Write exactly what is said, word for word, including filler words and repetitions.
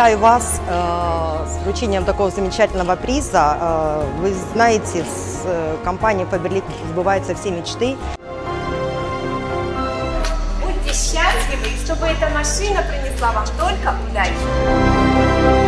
Поздравляю вас э, с вручением такого замечательного приза. Э, вы знаете, с э, компанией «Фаберлик» сбываются все мечты. Будьте счастливы, чтобы эта машина принесла вам только удачу.